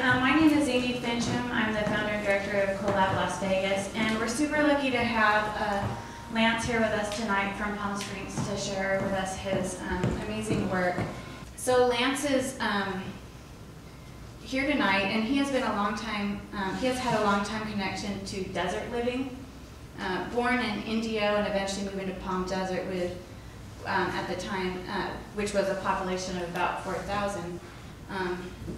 My name is Amy Fincham. I'm the founder and director of CoLab Las Vegas, and we're super lucky to have Lance here with us tonight from Palm Springs to share with us his amazing work. So Lance is here tonight, and he has been a long time. He has had a long time connection to desert living. Born in Indio and eventually moving to Palm Desert with, at the time, which was a population of about 4,000.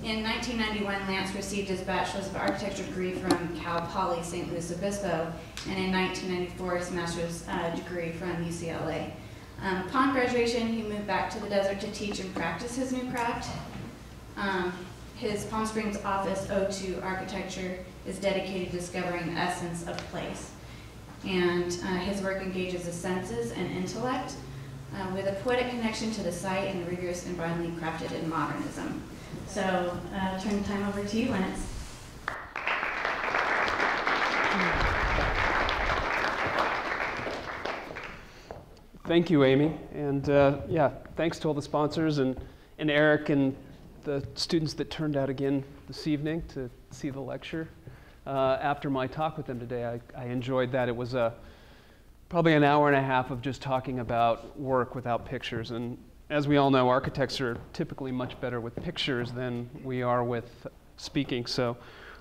In 1991, Lance received his Bachelor's of Architecture degree from Cal Poly San Luis Obispo, and in 1994, his Master's degree from UCLA. Upon graduation, he moved back to the desert to teach and practice his new craft. His Palm Springs office, O2 Architecture, is dedicated to discovering the essence of place. And his work engages the senses and intellect with a poetic connection to the site and the rigorous environmentally crafted in modernism. So I'll turn the time over to you, Lance. Thank you, Amy. And yeah, thanks to all the sponsors and Eric and the students that turned out again this evening to see the lecture. After my talk with them today, I enjoyed that. It was probably an hour and a half of just talking about work without pictures. And as we all know, architects are typically much better with pictures than we are with speaking. So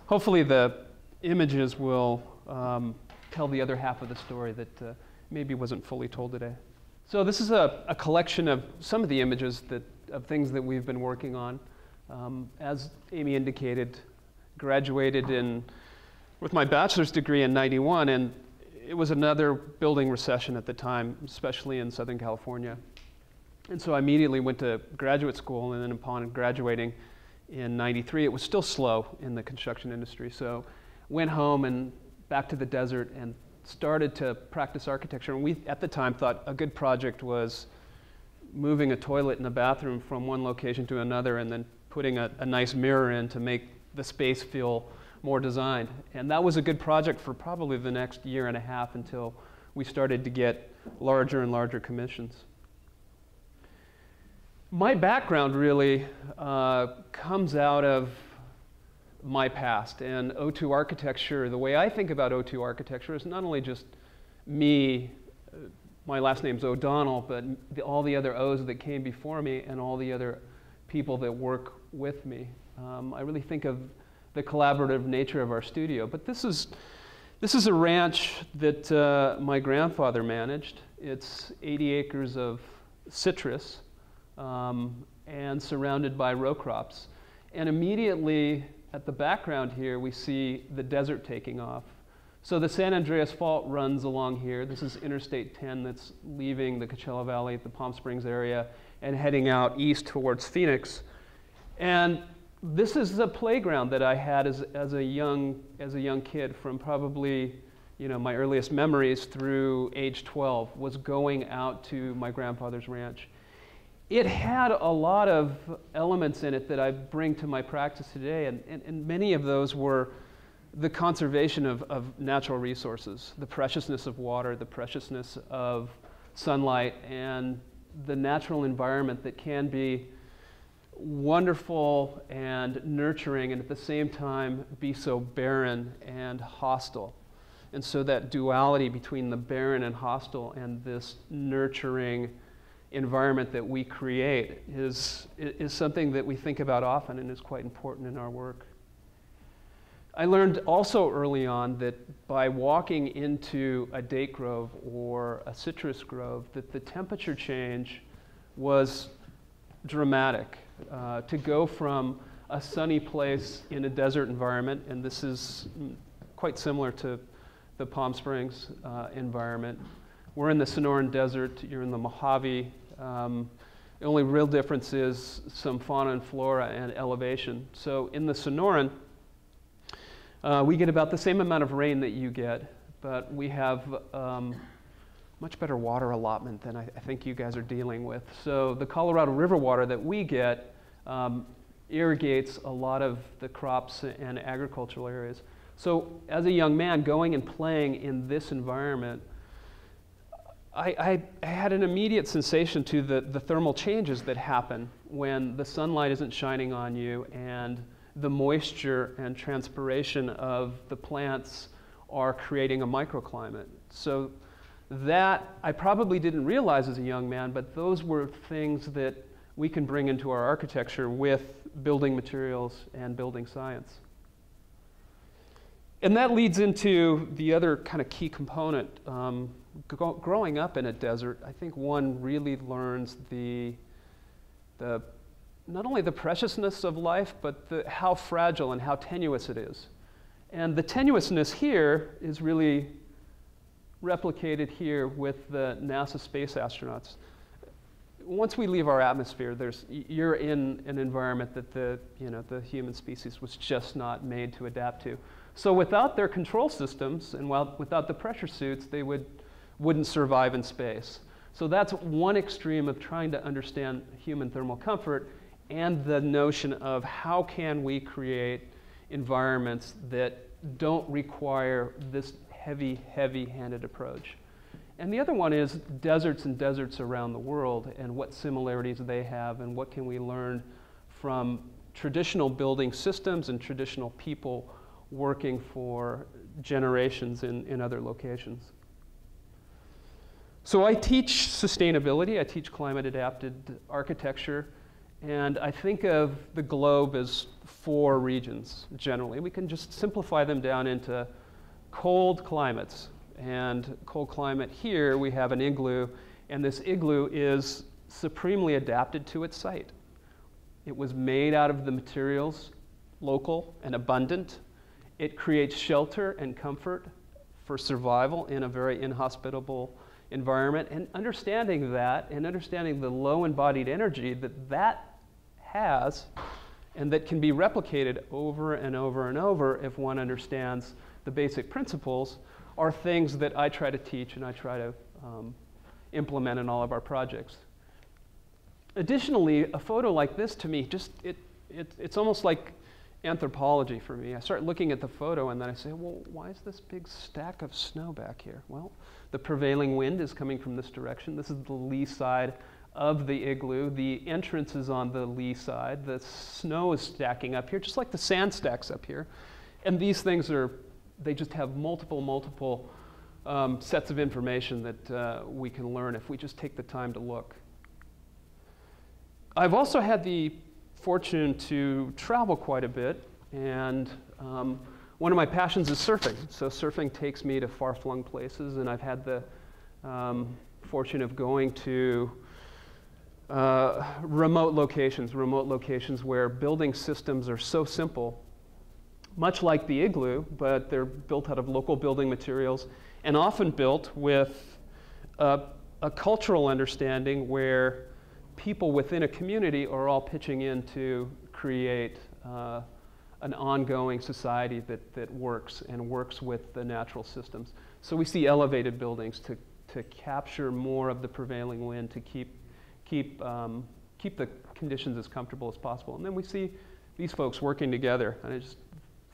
hopefully the images will tell the other half of the story that maybe wasn't fully told today. So this is a collection of some of the images of things that we've been working on. As Amy indicated, graduated with my bachelor's degree in 91, and it was another building recession at the time, especially in Southern California. And so I immediately went to graduate school, and then upon graduating in 93, it was still slow in the construction industry. So went home and back to the desert and started to practice architecture. And we, at the time, thought a good project was moving a toilet and a bathroom from one location to another and then putting a nice mirror in to make the space feel more designed. And that was a good project for probably the next year and a half until we started to get larger and larger commissions. My background really comes out of my past. And O2 architecture, the way I think about O2 architecture is not only just me, my last name's O'Donnell, but all the other O's that came before me and all the other people that work with me. I really think of the collaborative nature of our studio. But this is a ranch that my grandfather managed. It's 80 acres of citrus and surrounded by row crops. And immediately at the background here, we see the desert taking off. So the San Andreas Fault runs along here. This is Interstate 10 that's leaving the Coachella Valley, the Palm Springs area, and heading out east towards Phoenix. And this is the playground that I had as a young kid, from probably, you know, my earliest memories through age 12, was going out to my grandfather's ranch. It had a lot of elements in it that I bring to my practice today, and many of those were the conservation of natural resources, the preciousness of water, the preciousness of sunlight, and the natural environment that can be wonderful and nurturing and at the same time be so barren and hostile. And so that duality between the barren and hostile and this nurturing environment that we create is something that we think about often and is quite important in our work. I learned also early on that by walking into a date grove or a citrus grove that the temperature change was dramatic. To go from a sunny place in a desert environment, and this is quite similar to the Palm Springs environment. We're in the Sonoran Desert, you're in the Mojave. The only real difference is some fauna and flora and elevation. So in the Sonoran, we get about the same amount of rain that you get, but we have much better water allotment than I think you guys are dealing with. So the Colorado River water that we get irrigates a lot of the crops and agricultural areas. So as a young man going and playing in this environment, I had an immediate sensation to the thermal changes that happen when the sunlight isn't shining on you and the moisture and transpiration of the plants are creating a microclimate. So that I probably didn't realize as a young man, but those were things that we can bring into our architecture with building materials and building science. And that leads into the other kind of key component. Growing up in a desert, I think one really learns the not only the preciousness of life, but how fragile and how tenuous it is. And the tenuousness here is really replicated here with the NASA space astronauts. Once we leave our atmosphere, you're in an environment that the human species was just not made to adapt to. So without their control systems and without the pressure suits, they wouldn't survive in space. So that's one extreme of trying to understand human thermal comfort and the notion of how can we create environments that don't require this heavy, heavy-handed approach. And the other one is deserts and deserts around the world and what similarities they have and what can we learn from traditional building systems and traditional people working for generations in other locations. So I teach sustainability, I teach climate adapted architecture, and I think of the globe as four regions generally. We can just simplify them down into cold climates. And cold climate here, we have an igloo, and this igloo is supremely adapted to its site. It was made out of the materials, local and abundant. It creates shelter and comfort for survival in a very inhospitable environment, and understanding that and understanding the low embodied energy that that has and that can be replicated over and over and over if one understands the basic principles are things that I try to teach and I try to implement in all of our projects. Additionally, a photo like this to me, just it's almost like anthropology for me. I start looking at the photo and then I say, well, why is this big stack of snow back here? Well, the prevailing wind is coming from this direction. This is the lee side of the igloo. The entrance is on the lee side. The snow is stacking up here, just like the sand stacks up here. And these things are, they just have multiple sets of information that we can learn if we just take the time to look. I've also had the fortune to travel quite a bit, and one of my passions is surfing. So surfing takes me to far-flung places, and I've had the fortune of going to remote locations where building systems are so simple, much like the igloo, but they're built out of local building materials and often built with a cultural understanding where people within a community are all pitching in to create an ongoing society that works and works with the natural systems. So we see elevated buildings to capture more of the prevailing wind, to keep the conditions as comfortable as possible. And then we see these folks working together, and I just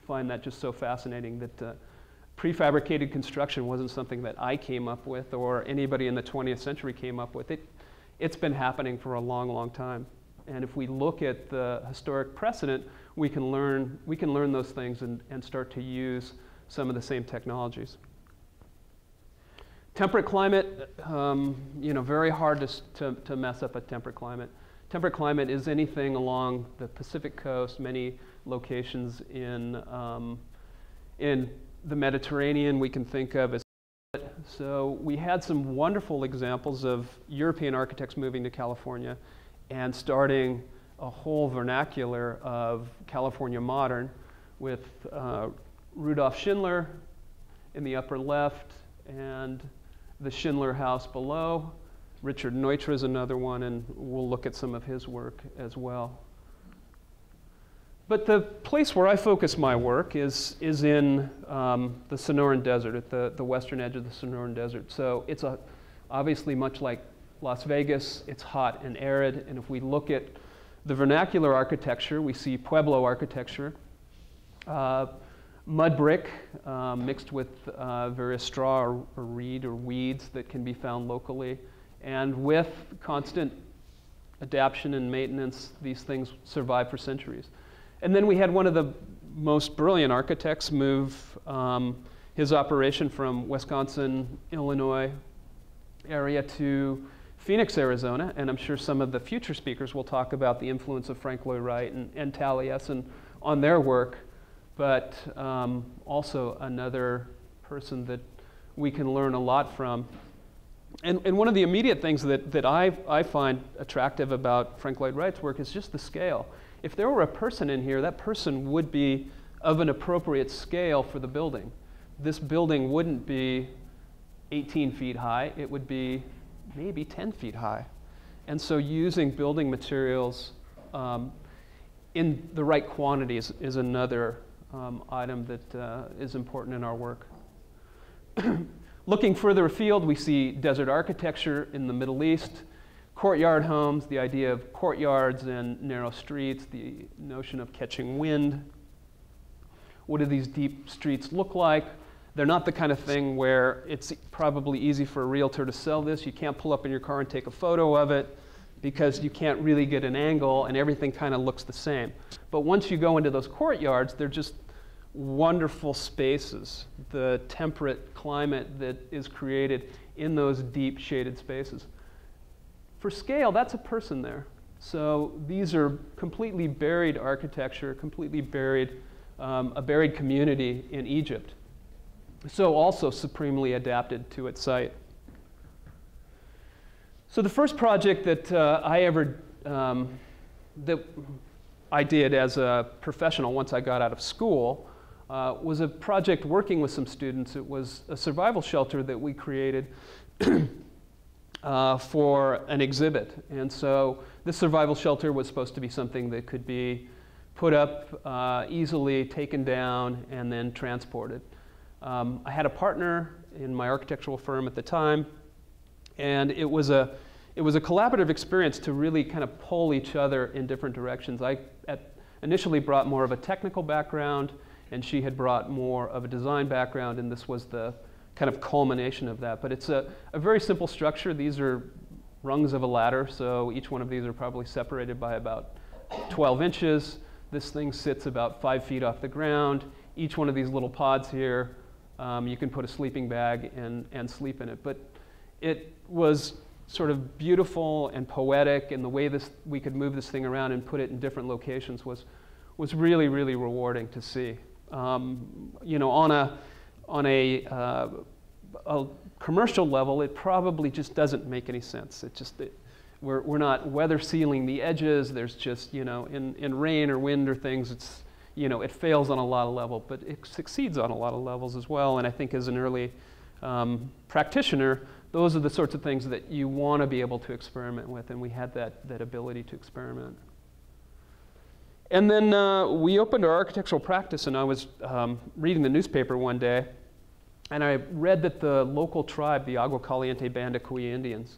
find that just so fascinating that prefabricated construction wasn't something that I came up with or anybody in the 20th century came up with. It's been happening for a long, long time. And if we look at the historic precedent, we can learn those things and start to use some of the same technologies. Temperate climate, very hard to mess up a temperate climate. Temperate climate is anything along the Pacific coast, many locations in the Mediterranean we can think of as. So we had some wonderful examples of European architects moving to California and starting a whole vernacular of California modern with Rudolf Schindler in the upper left and the Schindler House below. Richard Neutra is another one, and we'll look at some of his work as well. But the place where I focus my work is in the Sonoran Desert, at the western edge of the Sonoran Desert. So it's obviously much like Las Vegas, it's hot and arid. And if we look at the vernacular architecture, we see Pueblo architecture, mud brick mixed with various straw or reed or weeds that can be found locally. And with constant adaptation and maintenance, these things survive for centuries. And then we had one of the most brilliant architects move his operation from Wisconsin, Illinois area to Phoenix, Arizona. And I'm sure some of the future speakers will talk about the influence of Frank Lloyd Wright and Taliesin on their work. But also another person that we can learn a lot from. And one of the immediate things that I find attractive about Frank Lloyd Wright's work is just the scale. If there were a person in here, that person would be of an appropriate scale for the building. This building wouldn't be 18 feet high. It would be maybe 10 feet high. And so using building materials in the right quantities is another item that is important in our work. Looking further afield, we see desert architecture in the Middle East, courtyard homes, the idea of courtyards and narrow streets, the notion of catching wind. What do these deep streets look like? They're not the kind of thing where it's probably easy for a realtor to sell this. You can't pull up in your car and take a photo of it because you can't really get an angle and everything kind of looks the same. But once you go into those courtyards, they're just wonderful spaces, the temperate climate that is created in those deep shaded spaces. For scale, that's a person there. So these are completely buried architecture, completely buried, a buried community in Egypt. So also supremely adapted to its site. So the first project that I did as a professional once I got out of school was a project working with some students. It was a survival shelter that we created for an exhibit. And so this survival shelter was supposed to be something that could be put up easily, taken down, and then transported. I had a partner in my architectural firm at the time, and it was a collaborative experience to really kind of pull each other in different directions. I initially brought more of a technical background, and she had brought more of a design background, and this was the kind of culmination of that. But it's a very simple structure. These are rungs of a ladder, so each one of these are probably separated by about 12 inches. This thing sits about 5 feet off the ground. Each one of these little pods here, you can put a sleeping bag and sleep in it. But it was sort of beautiful and poetic, and the way we could move this thing around and put it in different locations was really, really rewarding to see. You know, on a commercial level, it probably just doesn't make any sense. We're not weather sealing the edges. There's just, you know, in rain or wind or things, it's, you know, it fails on a lot of levels, but it succeeds on a lot of levels as well. And I think as an early practitioner, those are the sorts of things that you want to be able to experiment with, and we had that ability to experiment. And then we opened our architectural practice, and I was reading the newspaper one day, and I read that the local tribe, the Agua Caliente Band of Cahuilla Indians,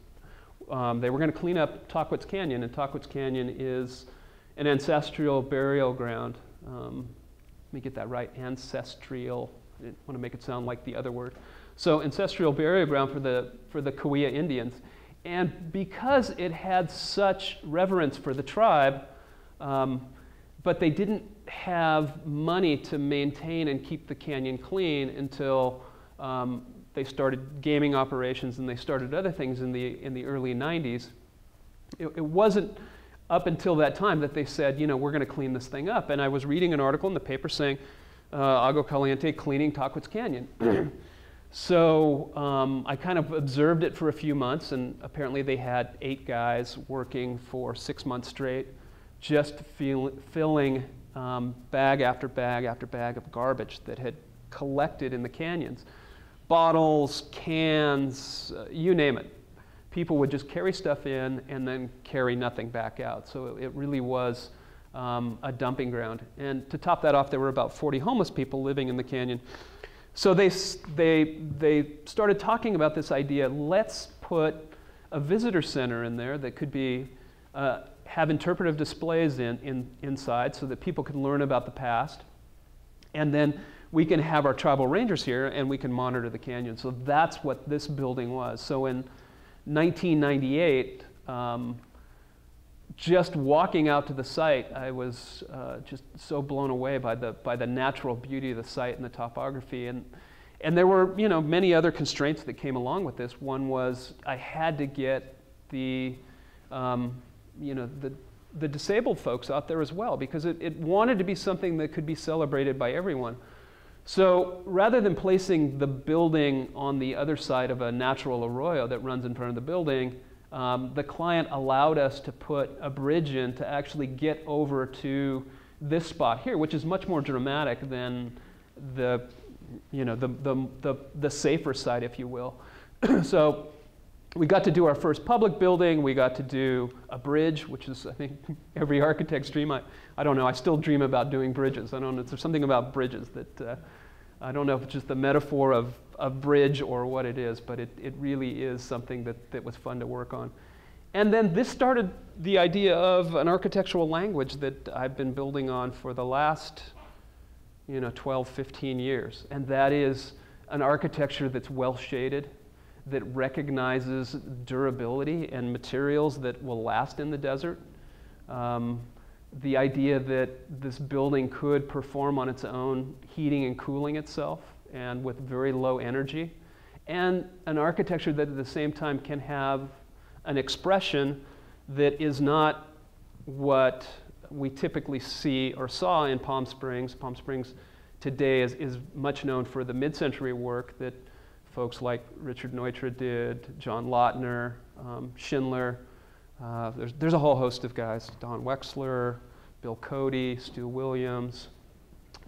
they were going to clean up Tahquitz Canyon, and Tahquitz Canyon is an ancestral burial ground. Let me get that right, ancestral. I didn't want to make it sound like the other word. So ancestral burial ground for the Cahuilla Indians. And because it had such reverence for the tribe, but they didn't have money to maintain and keep the canyon clean until they started gaming operations and they started other things in the early 90s. It wasn't up until that time that they said, you know, we're going to clean this thing up. And I was reading an article in the paper saying, Agua Caliente cleaning Tahquitz Canyon. So I kind of observed it for a few months, and apparently they had 8 guys working for 6 months straight, just filling bag after bag after bag of garbage that had collected in the canyons. Bottles, cans, you name it. People would just carry stuff in and then carry nothing back out. So it really was a dumping ground. And to top that off, there were about 40 homeless people living in the canyon. So they started talking about this idea, let's put a visitor center in there that could be, have interpretive displays inside so that people can learn about the past. And then we can have our tribal rangers here and we can monitor the canyon. So that's what this building was. So in 1998, just walking out to the site, I was just so blown away by the natural beauty of the site and the topography. And there were, you know, many other constraints that came along with this. One was I had to get the, you know, the disabled folks out there as well, because it wanted to be something that could be celebrated by everyone. So rather than placing the building on the other side of a natural arroyo that runs in front of the building, the client allowed us to put a bridge in to actually get over to this spot here, which is much more dramatic than the, you know, the safer side, if you will. So we got to do our first public building. We got to do a bridge, which is, I think, every architect's dream. I don't know. I still dream about doing bridges. I don't know. There's something about bridges that I don't know if it's just the metaphor of a bridge or what it is, but it really is something that was fun to work on. And then this started the idea of an architectural language that I've been building on for the last, you know, 12, 15 years. And that is an architecture that's well shaded, that recognizes durability and materials that will last in the desert. The idea that this building could perform on its own, heating and cooling itself, and with very low energy. And an architecture that at the same time can have an expression that is not what we typically see or saw in Palm Springs. Palm Springs today is much known for the mid-century work that folks like Richard Neutra did, John Lautner, Schindler. There's a whole host of guys, Don Wexler, Bill Cody, Stu Williams,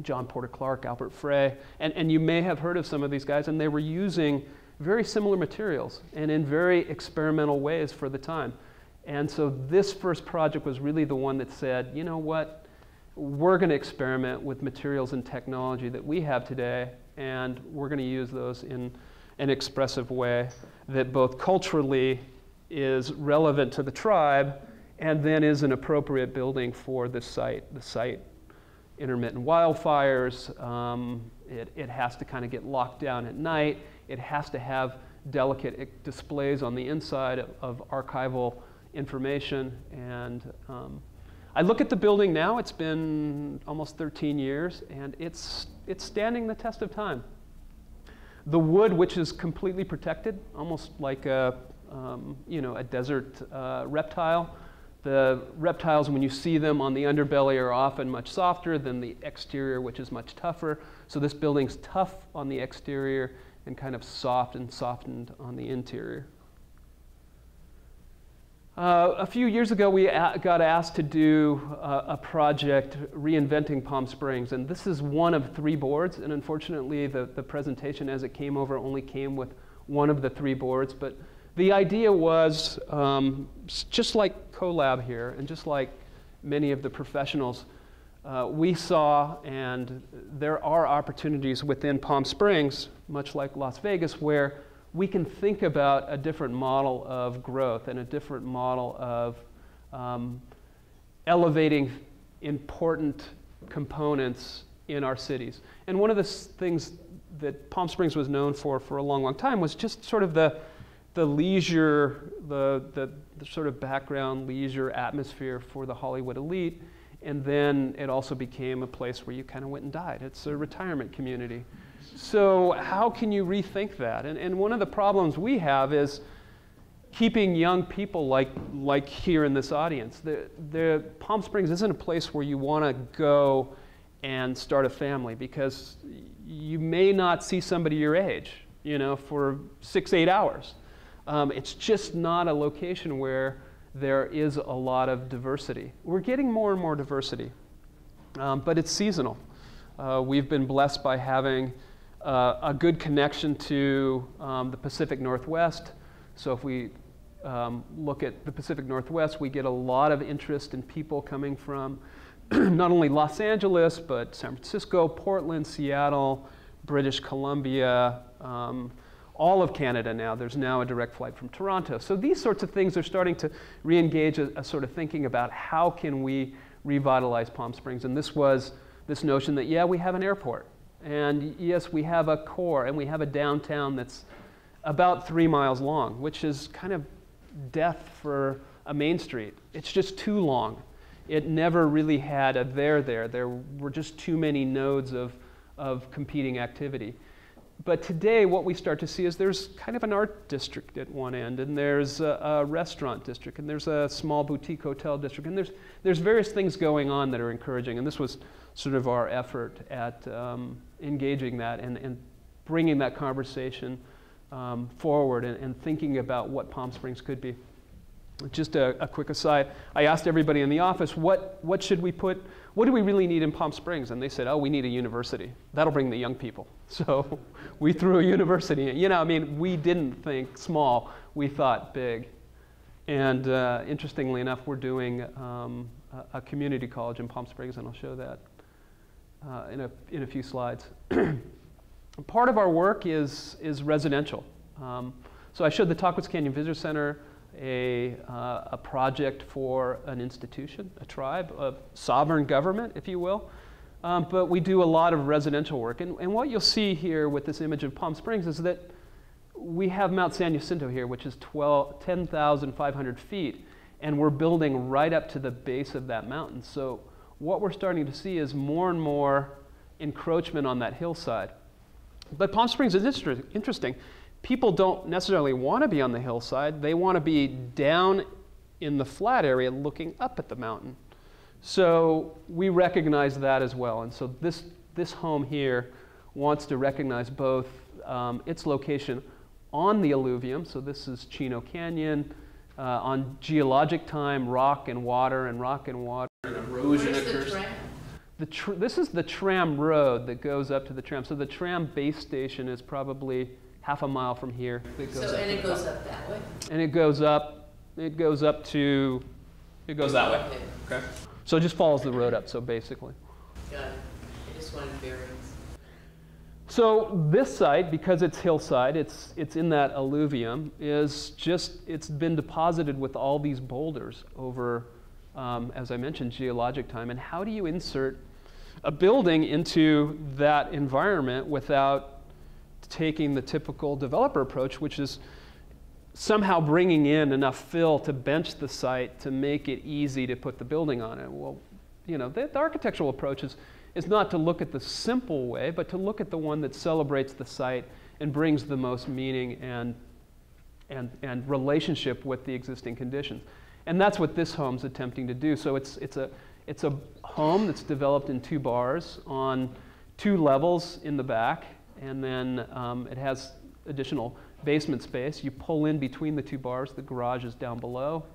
John Porter Clark, Albert Frey. And you may have heard of some of these guys, and they were using very similar materials and in very experimental ways for the time. And so this first project was really the one that said, you know what, we're going to experiment with materials and technology that we have today, and we're going to use those in an expressive way that both culturally is relevant to the tribe and then is an appropriate building for this site. The site, intermittent wildfires, it has to kind of get locked down at night. It has to have delicate displays on the inside of archival information. And I look at the building now. It's been almost 13 years, and it's standing the test of time. The wood, which is completely protected, almost like a you know, a desert reptile. The reptiles, when you see them on the underbelly, are often much softer than the exterior, which is much tougher. So this building's tough on the exterior and kind of soft and softened on the interior. A few years ago, we got asked to do a project reinventing Palm Springs, and this is one of three boards, and unfortunately the presentation as it came over only came with one of the three boards, but the idea was, just like CoLab here, and just like many of the professionals, we saw, and there are opportunities within Palm Springs, much like Las Vegas, where we can think about a different model of growth and a different model of elevating important components in our cities. And one of the things that Palm Springs was known for a long, long time was just sort of the leisure, the sort of background leisure atmosphere for the Hollywood elite. And then it also became a place where you kind of went and died. It's a retirement community. So how can you rethink that? And one of the problems we have is keeping young people like here in this audience. The Palm Springs isn't a place where you want to go and start a family, because you may not see somebody your age, you know, for 6, 8 hours. It's just not a location where there is a lot of diversity. We're getting more and more diversity, but it's seasonal. We've been blessed by having a good connection to the Pacific Northwest. So if we look at the Pacific Northwest, we get a lot of interest in people coming from not only Los Angeles, but San Francisco, Portland, Seattle, British Columbia, all of Canada now. There's now a direct flight from Toronto. So these sorts of things are starting to re-engage a sort of thinking about how can we revitalize Palm Springs. And this was this notion that, yeah, we have an airport. And yes, we have a core, and we have a downtown that's about 3 miles long, which is kind of death for a main street. It's just too long. It never really had a there there. There were just too many nodes of competing activity. But today what we start to see is there's kind of an art district at one end, and there's a restaurant district, and there's a small boutique hotel district, and there's various things going on that are encouraging. And this was sort of our effort at engaging that and bringing that conversation forward and thinking about what Palm Springs could be. Just a quick aside, I asked everybody in the office, what should we put, what do we really need in Palm Springs? And they said, oh, we need a university. That'll bring the young people. So we threw a university. You know, I mean, we didn't think small. We thought big. And interestingly enough, we're doing a community college in Palm Springs, and I'll show that in a few slides. Part of our work is residential. So I showed the Tahquitz Canyon Visitor Center, a project for an institution, a tribe, a sovereign government, if you will. But we do a lot of residential work. And what you'll see here with this image of Palm Springs is that we have Mount San Jacinto here, which is 10,500 feet, and we're building right up to the base of that mountain. So what we're starting to see is more and more encroachment on that hillside. But Palm Springs is interesting. People don't necessarily want to be on the hillside. They want to be down in the flat area looking up at the mountain. So we recognize that as well. And so this home here wants to recognize both its location on the alluvium. So this is Chino Canyon, on geologic time, rock and water. And erosion occurs. This is the tram road that goes up to the tram. So the tram base station is probably half a mile from here. It goes up that way? And it goes that way. Okay. So it just follows the road up, so basically. Got it. I just wanted bearings. So this site, because it's hillside, it's in that alluvium, is just, it's been deposited with all these boulders over, as I mentioned, geologic time. And how do you insert a building into that environment without taking the typical developer approach, which is somehow bringing in enough fill to bench the site to make it easy to put the building on it? Well, you know, the architectural approach is not to look at the simple way, but to look at the one that celebrates the site and brings the most meaning and relationship with the existing conditions. And that's what this home's attempting to do. So it's a home that's developed in two bars on two levels in the back. And then it has additional basement space. You pull in between the two bars. The garage is down below,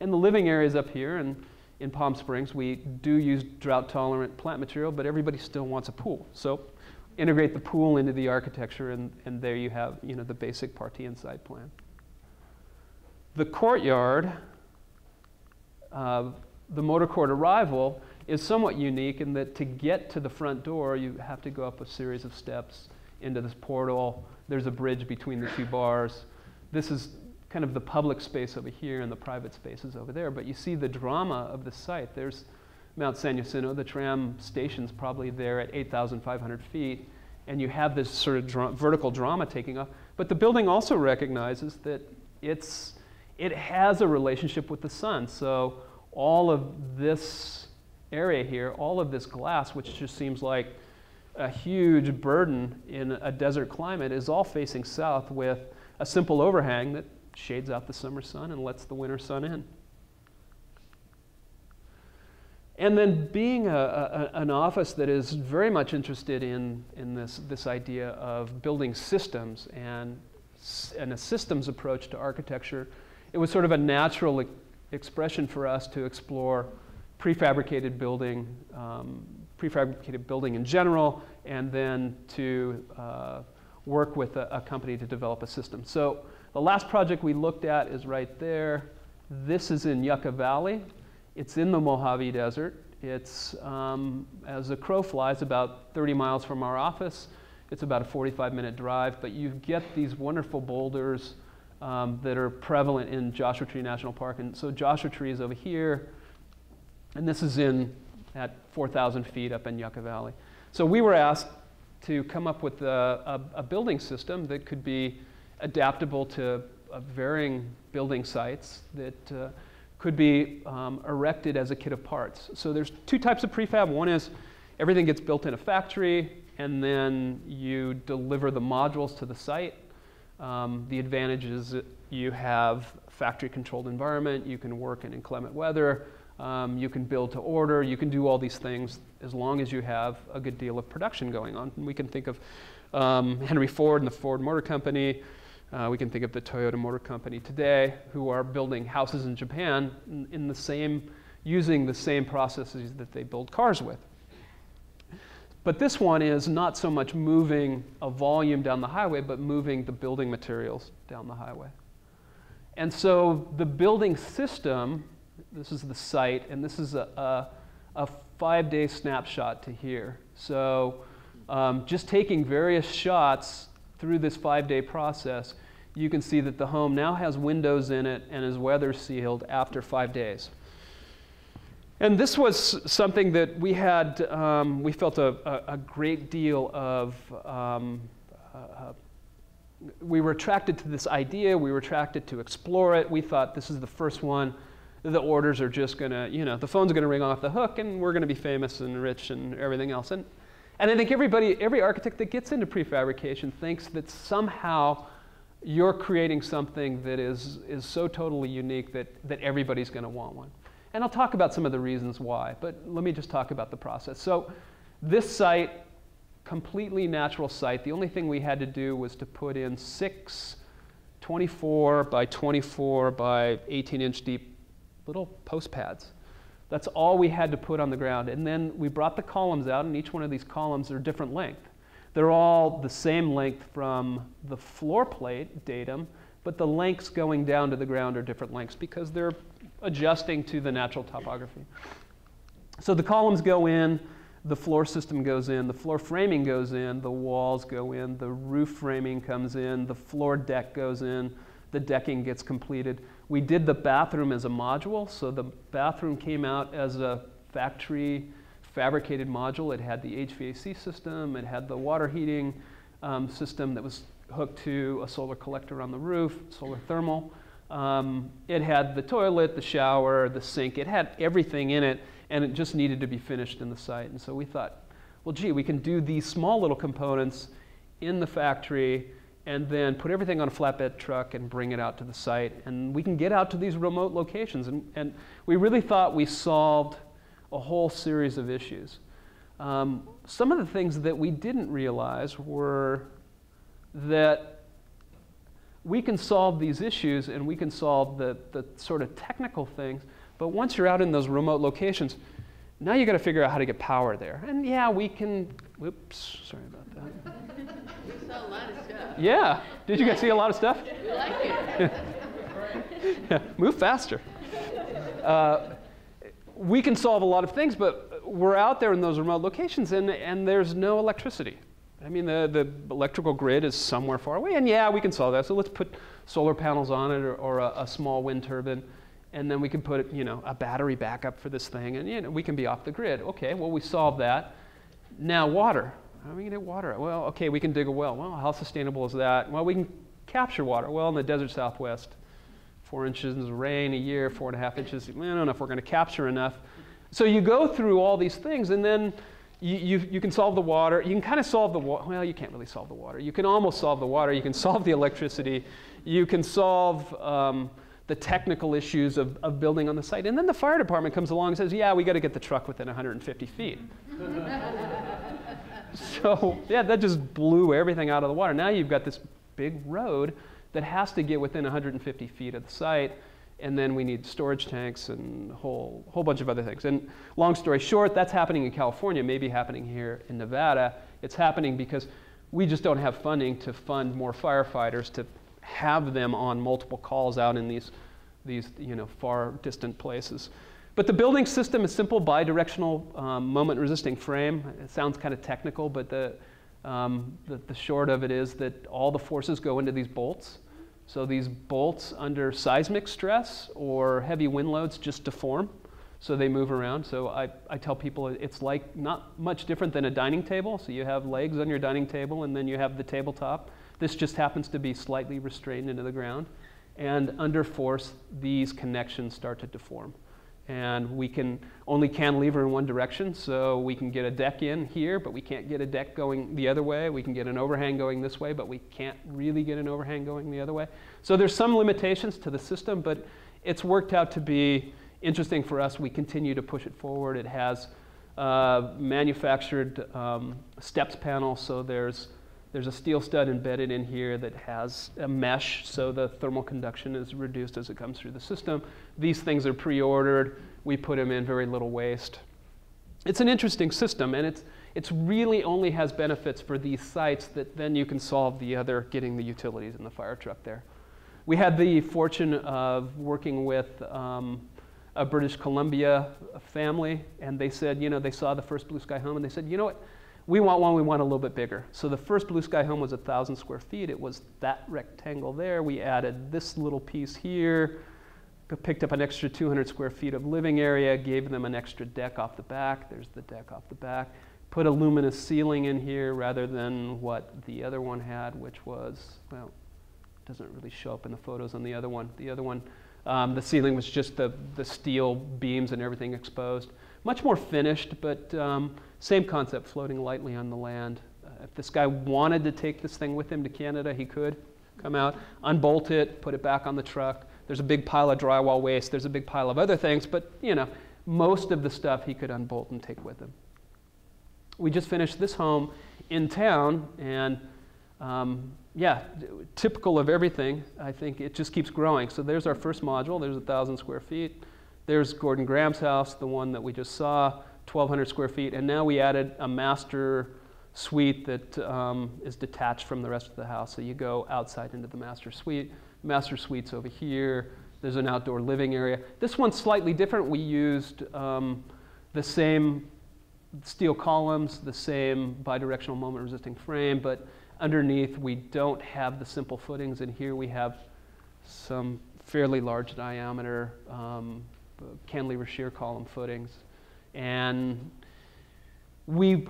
and the living area is up here. And in Palm Springs, we do use drought-tolerant plant material, but everybody still wants a pool. So integrate the pool into the architecture, and there you have, you know, the basic Partian site plan. The courtyard, the motor court arrival, is somewhat unique in that to get to the front door, you have to go up a series of steps into this portal. There's a bridge between the two bars. This is kind of the public space over here and the private spaces over there. But you see the drama of the site. There's Mount San Jacinto. The tram station's probably there at 8,500 feet. And you have this sort of vertical drama taking off. But the building also recognizes that it has a relationship with the sun. So all of this area here, all of this glass, which just seems like a huge burden in a desert climate, is all facing south with a simple overhang that shades out the summer sun and lets the winter sun in. And then being an office that is very much interested in this idea of building systems and a systems approach to architecture, it was sort of a natural expression for us to explore prefabricated building in general, and then to work with a company to develop a system. So the last project we looked at is right there. This is in Yucca Valley. It's in the Mojave Desert. It's, as a crow flies, about 30 miles from our office. It's about a 45-minute drive, but you get these wonderful boulders that are prevalent in Joshua Tree National Park. And so Joshua Tree is over here. And this is at 4,000 feet up in Yucca Valley. So we were asked to come up with a building system that could be adaptable to of varying building sites that could be erected as a kit of parts. So there's two types of prefab. One is everything gets built in a factory, and then you deliver the modules to the site. The advantage is that you have a factory-controlled environment. You can work in inclement weather. You can build to order. You can do all these things as long as you have a good deal of production going on. And we can think of Henry Ford and the Ford Motor Company. We can think of the Toyota Motor Company today, who are building houses in Japan in the same, using the same processes that they build cars with. But this one is not so much moving a volume down the highway, but moving the building materials down the highway. And so the building system, this is the site, and this is a 5-day snapshot to here. So just taking various shots through this 5-day process, you can see that the home now has windows in it and is weather sealed after 5 days. And this was something that we had, we felt a great deal of, we were attracted to this idea, we were attracted to explore it. We thought this is the first one. The orders are just gonna, you know, the phone's gonna ring off the hook and we're gonna be famous and rich and everything else. And I think everybody, every architect that gets into prefabrication thinks that somehow you're creating something that is so totally unique that, everybody's gonna want one. And I'll talk about some of the reasons why, but let me just talk about the process. So this site, completely natural site. The only thing we had to do was to put in 6 24 by 24 by 18 inch deep little post pads. That's all we had to put on the ground. And then we brought the columns out, and each one of these columns are different length. They're all the same length from the floor plate datum, but the lengths going down to the ground are different lengths because they're adjusting to the natural topography. So the columns go in, the floor system goes in, the floor framing goes in, the walls go in, the roof framing comes in, the floor deck goes in, the decking gets completed. We did the bathroom as a module, so the bathroom came out as a factory fabricated module. It had the HVAC system, it had the water heating system that was hooked to a solar collector on the roof, solar thermal. It had the toilet, the shower, the sink, it had everything in it, and it just needed to be finished in the site. And so we thought, well, gee, we can do these small little components in the factory and then put everything on a flatbed truck and bring it out to the site. And we can get out to these remote locations. And we really thought we solved a whole series of issues. Some of the things that we didn't realize were that we can solve these issues and we can solve the sort of technical things, but once you're out in those remote locations, now you gotta figure out how to get power there. And yeah, we can, whoops, sorry about that. We saw a lot of stuff. Yeah, did you guys see a lot of stuff? We like it. Yeah. Move faster. We can solve a lot of things, but we're out there in those remote locations and there's no electricity. I mean, the electrical grid is somewhere far away, and yeah, we can solve that. So let's put solar panels on it or a small wind turbine, and then we can put, you know, a battery backup for this thing, and you know, we can be off the grid. Okay, well, we solved that. Now water. How are we going to get water? Well, okay, we can dig a well. Well, how sustainable is that? Well, we can capture water. Well, in the desert Southwest, 4 inches of rain a year, 4.5 inches. I don't know if we're going to capture enough. So you go through all these things, and then you can solve the water. You can kind of solve the water. Well, you can't really solve the water. You can almost solve the water. You can solve the electricity. You can solve the technical issues of building on the site. And then the fire department comes along and says, yeah, we got to get the truck within 150 feet. So yeah, that just blew everything out of the water. Now you've got this big road that has to get within 150 feet of the site. And then we need storage tanks and a whole bunch of other things. And long story short, that's happening in California, maybe happening here in Nevada. It's happening because we just don't have funding to fund more firefighters, to have them on multiple calls out in these you know, far distant places. But the building system is simple, bidirectional, moment-resisting frame. It sounds kind of technical, but the short of it is that all the forces go into these bolts. So these bolts under seismic stress or heavy wind loads just deform, so they move around. So I tell people it's like not much different than a dining table. So you have legs on your dining table and then you have the tabletop. This just happens to be slightly restrained into the ground. and under force these connections start to deform. And we can only cantilever in one direction, so we can get a deck in here, but we can't get a deck going the other way. We can get an overhang going this way, but we can't really get an overhang going the other way. So there's some limitations to the system, but it's worked out to be interesting for us. We continue to push it forward. It has manufactured steps panel, so there's a steel stud embedded in here that has a mesh, so the thermal conduction is reduced as it comes through the system. These things are pre-ordered. We put them in, very little waste. It's an interesting system, and it's really only has benefits for these sites that then you can solve the other, getting the utilities in the fire truck there. We had the fortune of working with a British Columbia family, and they said, you know, they saw the first Blue Sky home, and they said, you know what? We want one, we want a little bit bigger. So the first Blue Sky home was 1,000 square feet. It was that rectangle there. We added this little piece here, picked up an extra 200 square feet of living area, gave them an extra deck off the back. There's the deck off the back. Put a luminous ceiling in here rather than what the other one had, which was, well, doesn't really show up in the photos on the other one. The other one, the ceiling was just the steel beams and everything exposed. Much more finished, but same concept, floating lightly on the land. If this guy wanted to take this thing with him to Canada, he could come out, unbolt it, put it back on the truck. There's a big pile of drywall waste. There's a big pile of other things, but you know, most of the stuff he could unbolt and take with him. We just finished this home in town, and yeah, typical of everything. I think it just keeps growing. So there's our first module. There's 1,000 square feet. There's Gordon Graham's house, the one that we just saw, 1,200 square feet, and now we added a master suite that is detached from the rest of the house. So you go outside into the master suite. Master suite's over here. There's an outdoor living area. This one's slightly different. We used the same steel columns, the same bidirectional moment-resisting frame, but underneath we don't have the simple footings, and here we have some fairly large diameter cantilever shear column footings. And we're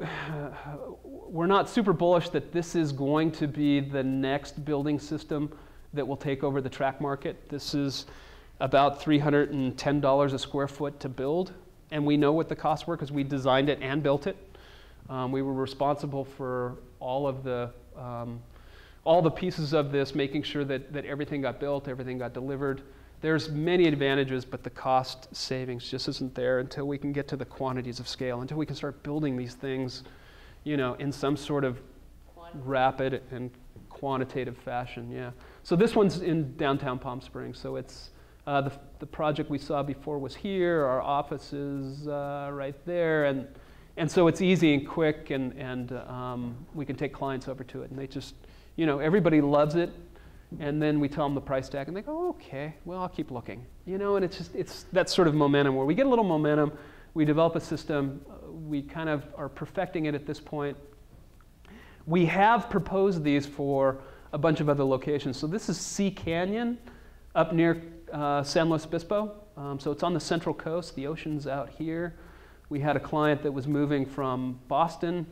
not super bullish that this is going to be the next building system that will take over the tract market. This is about $310 a square foot to build, and we know what the costs were because we designed it and built it. We were responsible for all of the pieces of this, making sure that everything got built, everything got delivered. There's many advantages, but the cost savings just isn't there until we can get to the quantities of scale, until we can start building these things, you know, in some sort of rapid and quantitative fashion, yeah. So this one's in downtown Palm Springs, so it's, the project we saw before was here, our office is right there, and so it's easy and quick, and we can take clients over to it, and they just, you know, everybody loves it. And then we tell them the price tag, and they go, oh, okay, well, I'll keep looking. You know, and it's just, it's that sort of momentum where we get a little momentum, we develop a system, we kind of are perfecting it at this point. We have proposed these for a bunch of other locations. So this is Sea Canyon up near San Luis Obispo. So it's on the central coast, the ocean's out here. We had a client that was moving from Boston,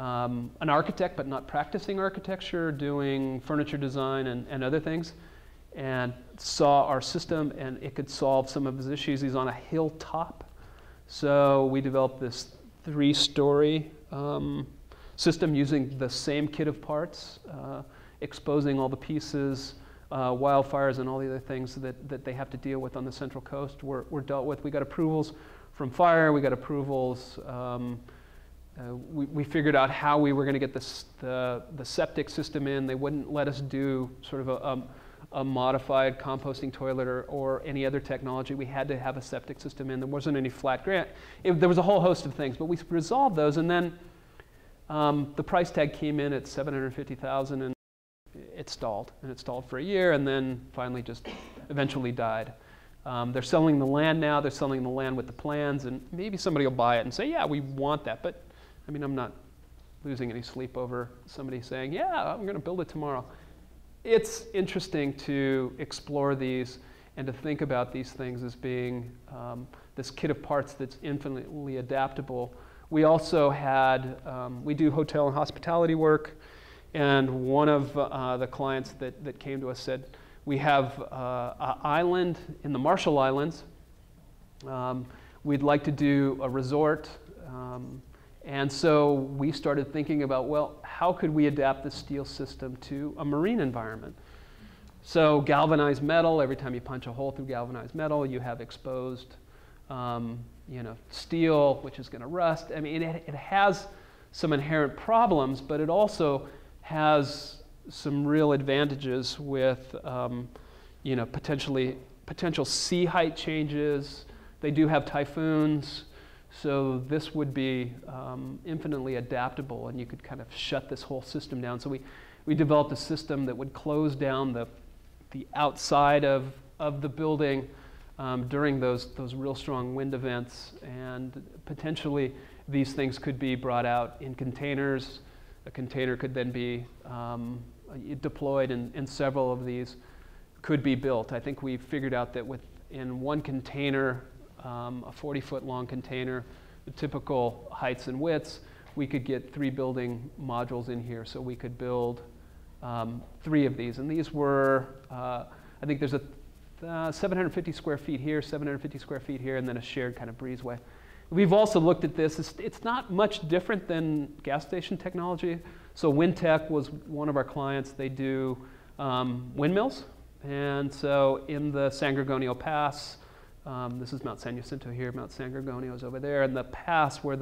an architect, but not practicing architecture, doing furniture design and other things, and saw our system, and it could solve some of his issues. He's on a hilltop. So we developed this 3-story system using the same kit of parts, exposing all the pieces, wildfires and all the other things that they have to deal with on the Central Coast were dealt with. We got approvals from fire, we got approvals, we figured out how we were going to get the septic system in. They wouldn't let us do sort of a modified composting toilet or any other technology. We had to have a septic system in. There wasn't any flat grant. There was a whole host of things, but we resolved those. And then the price tag came in at $750,000, and it stalled. And it stalled for a year, and then finally just eventually died. They're selling the land now. They're selling the land with the plans, and maybe somebody will buy it and say, yeah, we want that. But I mean, I'm not losing any sleep over somebody saying, yeah, I'm going to build it tomorrow. It's interesting to explore these and to think about these things as being this kit of parts that's infinitely adaptable. We also had, we do hotel and hospitality work, and one of the clients that came to us said, We have an island in the Marshall Islands. We'd like to do a resort. And so we started thinking about, well, how could we adapt the steel system to a marine environment? So galvanized metal, every time you punch a hole through galvanized metal, you have exposed steel, which is going to rust. I mean, it has some inherent problems, but it also has some real advantages with potential sea height changes. They do have typhoons. So this would be infinitely adaptable, and you could kind of shut this whole system down. So we developed a system that would close down the outside of the building during those real strong wind events. And potentially, these things could be brought out in containers. A container could then be deployed, and several of these could be built. I think we figured out that in one container, a 40-foot-long container, the typical heights and widths, we could get 3 building modules in here. So we could build 3 of these. And these were, I think there's 750 square feet here, 750 square feet here, and then a shared kind of breezeway. We've also looked at this. It's not much different than gas station technology. So WinTech was one of our clients. They do windmills. And so in the San Gorgonio Pass, this is Mount San Jacinto here, Mount San Gorgonio is over there, and the pass where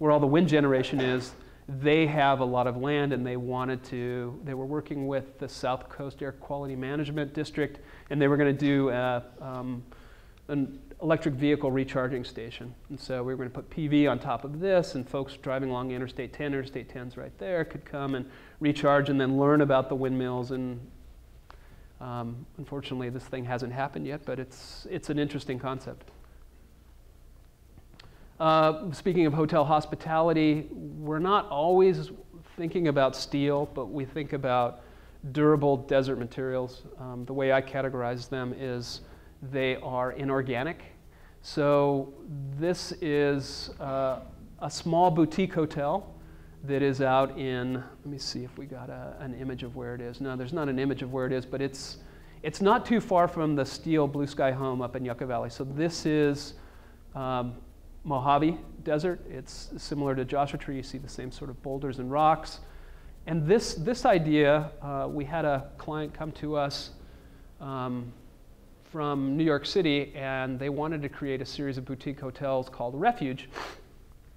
all the wind generation is, they have a lot of land, and they were working with the South Coast Air Quality Management District, and they were going to do an electric vehicle recharging station. And so we were going to put PV on top of this, and folks driving along Interstate 10, Interstate 10's right there, could come and recharge and then learn about the windmills. And unfortunately, this thing hasn't happened yet, but it's an interesting concept. Speaking of hotel hospitality, we're not always thinking about steel, but we think about durable desert materials. The way I categorize them is they are inorganic. So this is a small boutique hotel that is out in, let me see if we got an image of where it is. No, there's not an image of where it is, but it's not too far from the steel Blue Sky home up in Yucca Valley. So this is Mojave Desert. It's similar to Joshua Tree. You see the same sort of boulders and rocks. And this idea, we had a client come to us from New York City, and they wanted to create a series of boutique hotels called Refuge.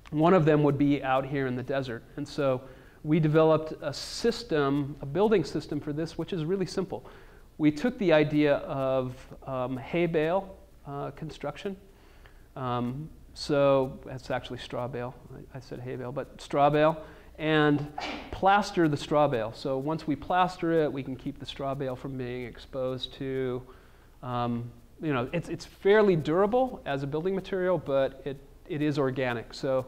One of them would be out here in the desert. And so we developed a system, a building system for this, which is really simple. We took the idea of hay bale construction. So that's actually straw bale. I said hay bale, but straw bale. And plaster the straw bale. So once we plaster it, we can keep the straw bale from being exposed to, it's fairly durable as a building material, but it is organic. So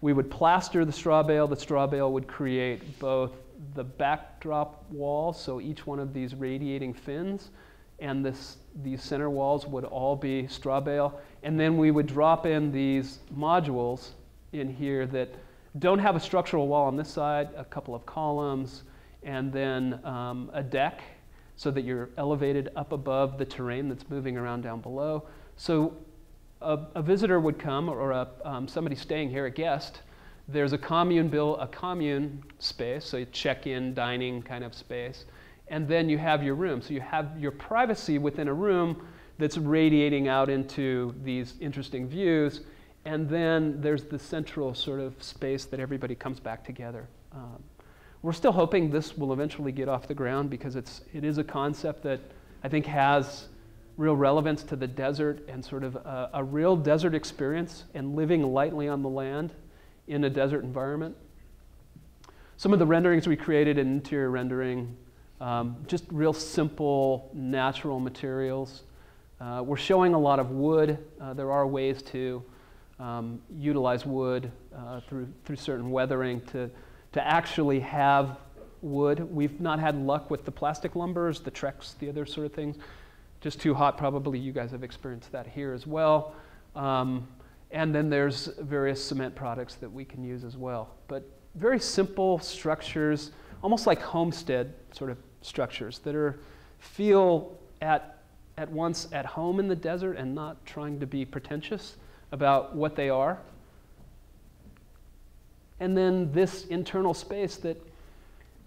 we would plaster the straw bale. The straw bale would create both the backdrop walls, so each one of these radiating fins, and these center walls would all be straw bale. And then we would drop in these modules in here that don't have a structural wall on this side, a couple of columns, and then a deck so that you're elevated up above the terrain that's moving around down below. So a visitor would come, or somebody staying here, a guest. There's a commune space, so you check-in, dining kind of space. And then you have your room. So you have your privacy within a room that's radiating out into these interesting views. And then there's the central sort of space that everybody comes back together. We're still hoping this will eventually get off the ground, because it is a concept that I think has real relevance to the desert, and sort of a real desert experience, and living lightly on the land in a desert environment. Some of the renderings we created in interior rendering, just real simple, natural materials. We're showing a lot of wood. There are ways to utilize wood through certain weathering to actually have wood. We've not had luck with the plastic lumbers, the Trex, the other sort of things. Just too hot, probably. You guys have experienced that here as well. And then there's various cement products that we can use as well. But very simple structures, almost like homestead sort of structures that are feel at once at home in the desert and not trying to be pretentious about what they are. And then this internal space that,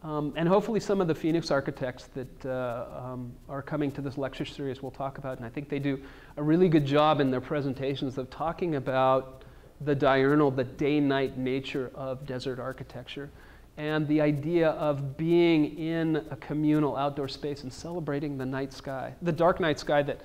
and hopefully some of the Phoenix architects that are coming to this lecture series will talk about, and I think they do a really good job in their presentations of talking about the diurnal, the day-night nature of desert architecture, and the idea of being in a communal outdoor space and celebrating the night sky, the dark night sky that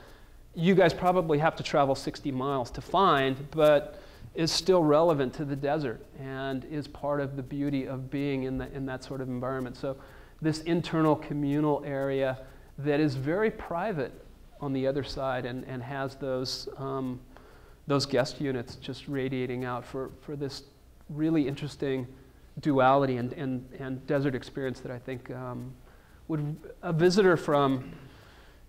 you guys probably have to travel 60 miles to find, but is still relevant to the desert and is part of the beauty of being in that sort of environment. So this internal communal area that is very private on the other side and has those guest units just radiating out for this really interesting duality and desert experience that I think would a visitor from,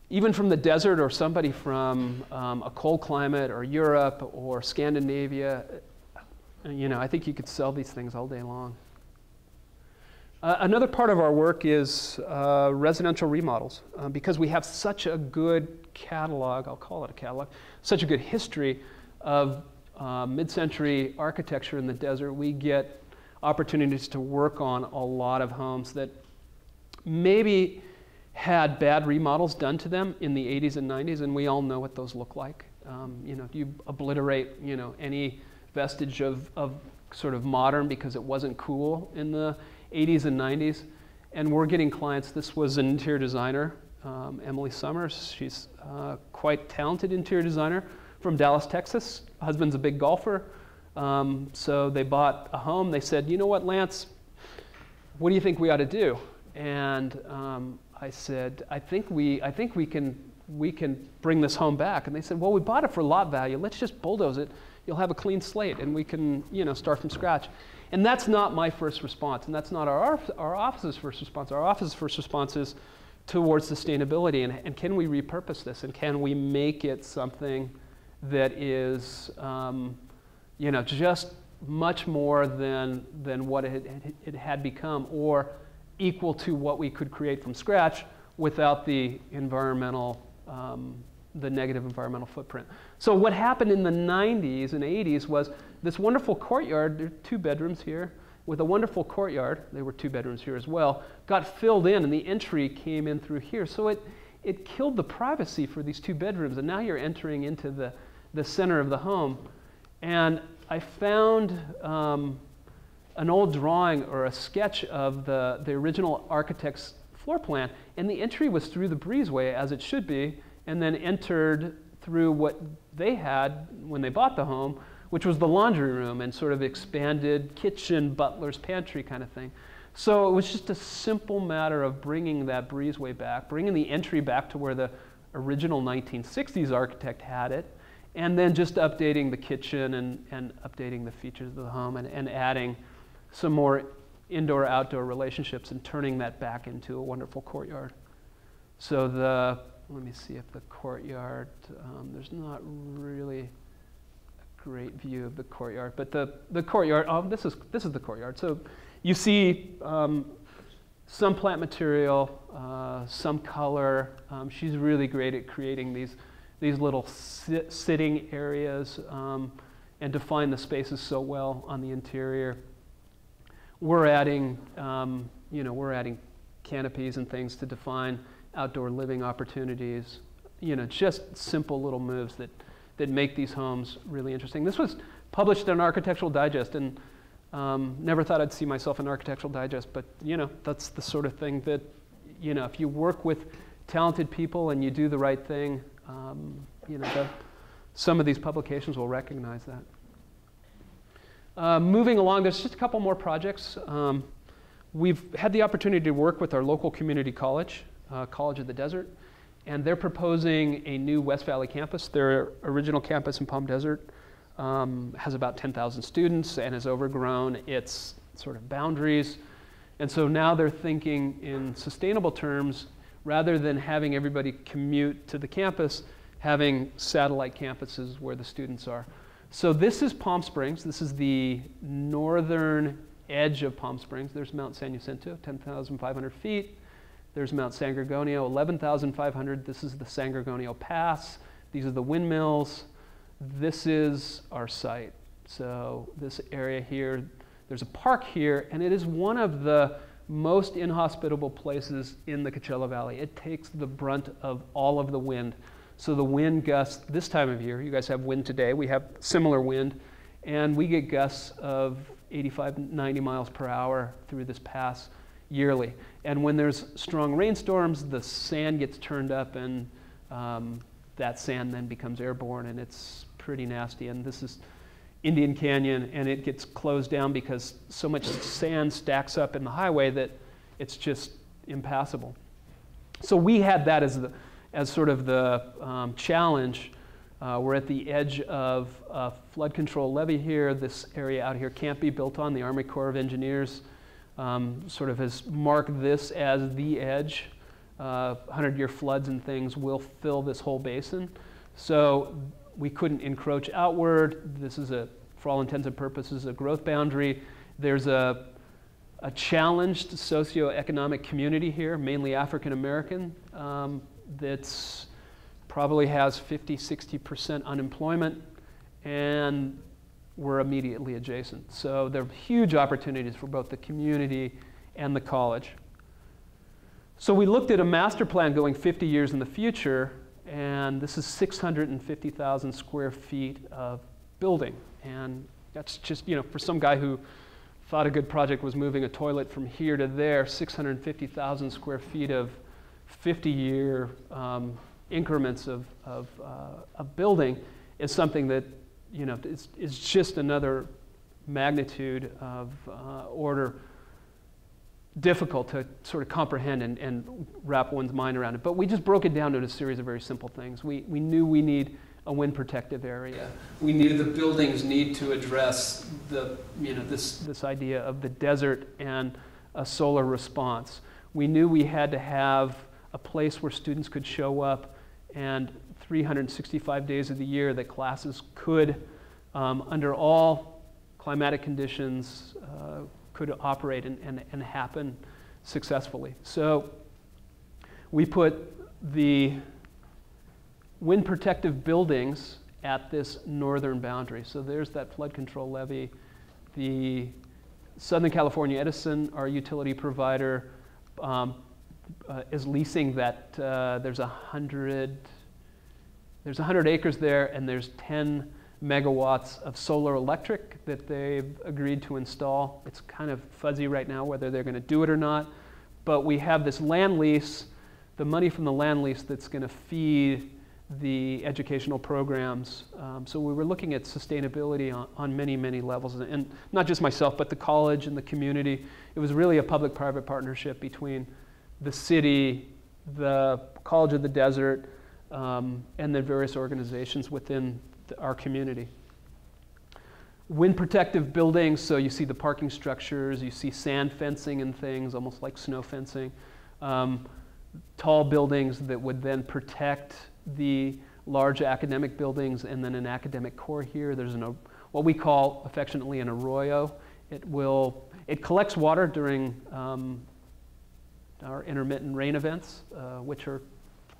even from the desert or somebody from a cold climate or Europe or Scandinavia, you know, I think you could sell these things all day long. Another part of our work is residential remodels. Because we have such a good catalog, I'll call it a catalog, such a good history of mid-century architecture in the desert, we get opportunities to work on a lot of homes that maybe had bad remodels done to them in the 80s and 90s, and we all know what those look like. You know, you obliterate, you know, any vestige of sort of modern because it wasn't cool in the 80s and 90s. And we're getting clients. This was an interior designer, Emily Summers. She's a quite talented interior designer from Dallas, Texas. Husband's a big golfer. So they bought a home. They said, you know what, Lance, what do you think we ought to do? And I said, I think we can bring this home back. And they said, well, we bought it for lot value. Let's just bulldoze it. You'll have a clean slate, and we can, you know, start from scratch. And that's not my first response, and that's not our office's first response. Our office's first response is towards sustainability, and can we repurpose this, and can we make it something that is, you know, just much more than what it had become, or equal to what we could create from scratch without the environmental, the negative environmental footprint. So what happened in the 90s and 80s was this wonderful courtyard, there are two bedrooms here, with a wonderful courtyard, there were two bedrooms here as well, got filled in and the entry came in through here. So it killed the privacy for these two bedrooms, and now you're entering into the center of the home. And I found an old drawing or a sketch of the original architect's floor plan, and the entry was through the breezeway, as it should be, and then entered through what they had when they bought the home, which was the laundry room and sort of expanded kitchen, butler's pantry kind of thing. So it was just a simple matter of bringing that breezeway back, bringing the entry back to where the original 1960s architect had it, and then just updating the kitchen and updating the features of the home and adding some more indoor-outdoor relationships and turning that back into a wonderful courtyard. So let me see if the courtyard, there's not really a great view of the courtyard, but the courtyard, oh, this is the courtyard. So you see some plant material, some color. She's really great at creating these little sitting areas and define the spaces so well on the interior. We're adding, you know, we're adding canopies and things to define outdoor living opportunities. You know, just simple little moves that make these homes really interesting. This was published in Architectural Digest, and never thought I'd see myself in Architectural Digest, but you know, that's the sort of thing that, you know, if you work with talented people and you do the right thing, you know, some of these publications will recognize that. Moving along, there's just a couple more projects. We've had the opportunity to work with our local community college, College of the Desert, and they're proposing a new West Valley campus. Their original campus in Palm Desert has about 10,000 students and has overgrown its sort of boundaries. And so now they're thinking in sustainable terms, rather than having everybody commute to the campus, having satellite campuses where the students are. So this is Palm Springs. This is the northern edge of Palm Springs. There's Mount San Jacinto, 10,500 feet. There's Mount San Gorgonio, 11,500. This is the San Gorgonio Pass. These are the windmills. This is our site. So this area here, there's a park here, and it is one of the most inhospitable places in the Coachella Valley. It takes the brunt of all of the wind. So the wind gusts this time of year, you guys have wind today, we have similar wind, and we get gusts of 85, 90 miles per hour through this pass yearly. And when there's strong rainstorms, the sand gets turned up, and that sand then becomes airborne, and it's pretty nasty. And this is Indian Canyon, and it gets closed down because so much sand stacks up in the highway that it's just impassable. So we had that as the, as sort of the challenge. We're at the edge of a flood control levee here. This area out here can't be built on. The Army Corps of Engineers sort of has marked this as the edge. 100-year floods and things will fill this whole basin. So we couldn't encroach outward. This is, a, for all intents and purposes, a growth boundary. There's a challenged socioeconomic community here, mainly African American, that's probably has 50, 60% unemployment, and we're immediately adjacent. So there are huge opportunities for both the community and the college. So we looked at a master plan going 50 years in the future, and this is 650,000 square feet of building. And that's just, you know, for some guy who thought a good project was moving a toilet from here to there, 650,000 square feet of 50-year increments of building is something that, you know, it's just another magnitude of order difficult to sort of comprehend and wrap one's mind around it. But we just broke it down into a series of very simple things. We knew we need a wind protective area. We needed the buildings need to address the, you know, this idea of the desert and a solar response. We knew we had to have a place where students could show up, and 365 days of the year that classes could, under all climatic conditions, could operate and happen successfully. So we put the wind protective buildings at this northern boundary. So there's that flood control levee. The Southern California Edison, our utility provider, is leasing that. There's 100 acres there, and there's 10 megawatts of solar electric that they've agreed to install. It's kind of fuzzy right now whether they're going to do it or not. But we have this land lease, the money from the land lease that's going to feed the educational programs. So we were looking at sustainability on many, many levels, and not just myself, but the college and the community. It was really a public-private partnership between the city, the College of the Desert, and then various organizations within our community. Wind protective buildings, so you see the parking structures, you see sand fencing and things, almost like snow fencing. Tall buildings that would then protect the large academic buildings, and then an academic core here. There's what we call affectionately an arroyo. It collects water during our intermittent rain events, which are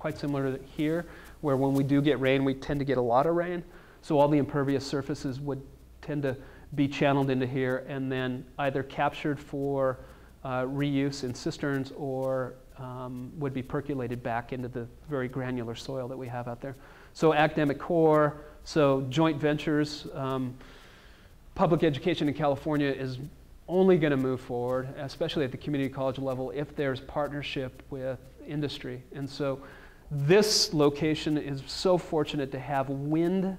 quite similar to here, where when we do get rain, we tend to get a lot of rain. So all the impervious surfaces would tend to be channeled into here and then either captured for reuse in cisterns or would be percolated back into the very granular soil that we have out there. So academic core, so joint ventures. Public education in California is only going to move forward, especially at the community college level, if there's partnership with industry. And so this location is so fortunate to have wind